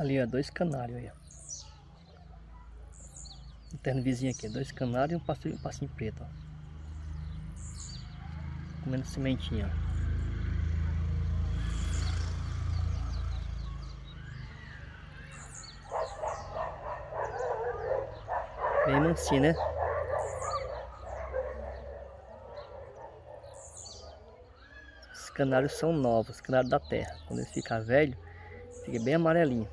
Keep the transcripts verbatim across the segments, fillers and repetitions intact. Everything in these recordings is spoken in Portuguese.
Ali, ó, dois canários aí, ó. O terno vizinho aqui, dois canários e um passinho, um passinho preto, ó. Comendo sementinha, ó. Bem mansinho, né? Os canários são novos, os canários da terra. Quando eles ficam velhos, fica bem amarelinho.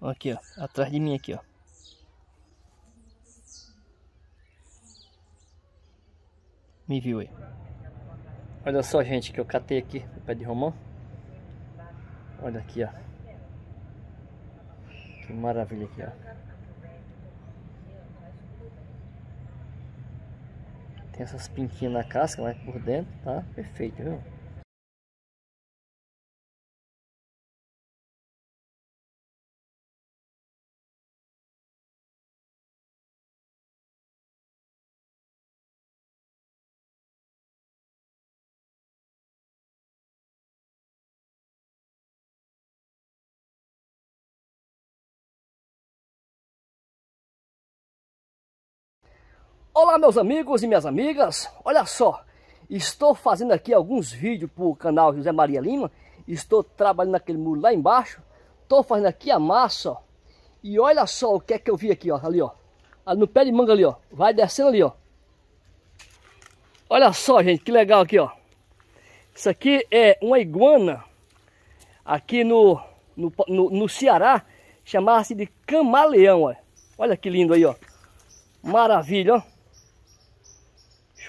Aqui, ó, atrás de mim aqui, ó. Me viu aí. Olha só, gente, que eu catei aqui no pé de romão. Olha aqui, ó. Que maravilha aqui, ó. Tem essas pinquinhas na casca, mas por dentro tá perfeito, viu? Olá, meus amigos e minhas amigas, olha só, estou fazendo aqui alguns vídeos para o canal José Maria Lima, estou trabalhando naquele muro lá embaixo, estou fazendo aqui a massa, ó, e olha só o que é que eu vi aqui, ó, ali, ó, ali no pé de manga ali, ó, vai descendo ali, ó, olha só, gente, que legal aqui, ó, isso aqui é uma iguana, aqui no, no, no, no Ceará, chamava-se de camaleão, ó. Olha que lindo aí, ó, maravilha, ó.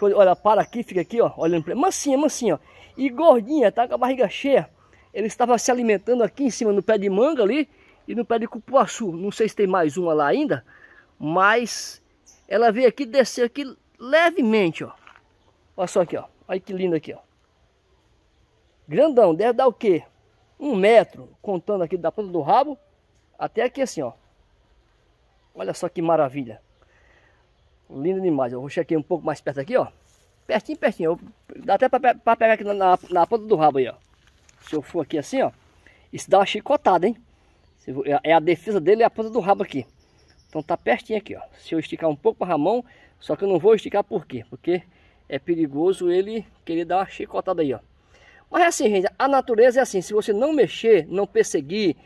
Deixa eu olhar, para aqui, fica aqui, ó, olhando para ele. Mansinha, mansinha, ó. E gordinha, tá com a barriga cheia. Ele estava se alimentando aqui em cima, no pé de manga ali e no pé de cupuaçu. Não sei se tem mais uma lá ainda, mas ela veio aqui, desceu aqui levemente, ó. Olha só aqui, ó. Olha que lindo aqui, ó. Grandão, deve dar o quê? Um metro, contando aqui da ponta do rabo até aqui assim, ó. Olha só que maravilha. Lindo demais. Eu vou checar um pouco mais perto aqui, ó. Pertinho, pertinho. Eu, dá até para pegar aqui na, na, na ponta do rabo aí, ó. Se eu for aqui assim, ó. Isso dá uma chicotada, hein? Se eu, é a defesa dele, é a ponta do rabo aqui. Então tá pertinho aqui, ó. Se eu esticar um pouco para a mão, só que eu não vou esticar por quê? Porque é perigoso ele querer dar uma chicotada aí, ó. Mas é assim, gente. A natureza é assim. Se você não mexer, não perseguir,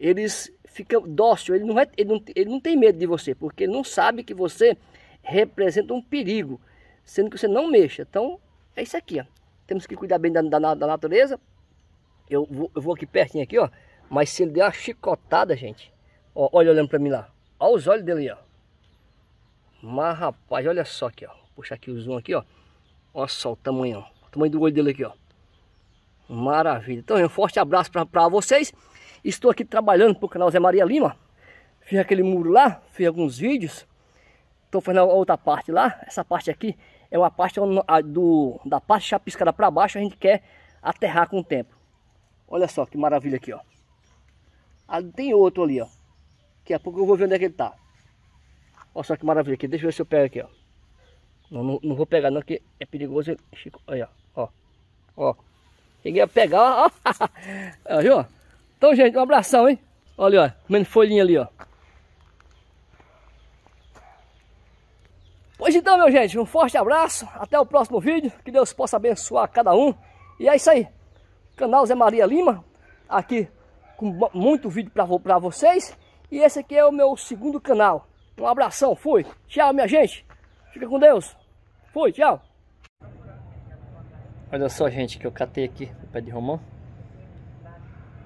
eles ficam dócil. Ele não, é, ele não, ele não tem medo de você, porque ele não sabe que você representa um perigo, sendo que você não mexa. Então é isso aqui, ó. Temos que cuidar bem da, da, da natureza. Eu vou, eu vou aqui pertinho aqui, ó. Mas se ele der uma chicotada, gente, ó, olha olhando para mim lá, olha os olhos dele, ó. Mas rapaz, olha só aqui, ó. Puxar aqui o zoom aqui, ó. Olha só o tamanho, ó. O tamanho do olho dele aqui, ó. Maravilha. Então, um forte abraço para vocês. Estou aqui trabalhando para o canal José Maria Lima. Fiz aquele muro lá, fiz alguns vídeos. Estou fazendo a outra parte lá. Essa parte aqui é uma parte do, da parte chapiscada para baixo. A gente quer aterrar com o tempo. Olha só que maravilha aqui, ó. Ali tem outro ali, ó. Daqui a pouco eu vou ver onde é que ele tá. Olha só que maravilha aqui. Deixa eu ver se eu pego aqui, ó. Não, não, não vou pegar não, que é perigoso. Olha, ó. Ó. Cheguei a pegar, ó. Aí, ó. Então, gente, um abração, hein. Olha, ó. Comendo folhinha ali, ó. Pois então, meu gente, um forte abraço, até o próximo vídeo, que Deus possa abençoar cada um. E é isso aí, canal José Maria Lima, aqui com muito vídeo para vocês. E esse aqui é o meu segundo canal. Um abração, fui, tchau, minha gente, fica com Deus, fui, tchau. Olha só, gente, que eu catei aqui no pé de romão.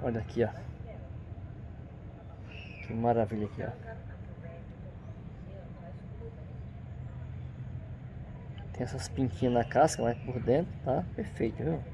Olha aqui, ó. Que maravilha aqui, ó. Tem essas pinquinhas na casca, mas por dentro tá perfeito, viu?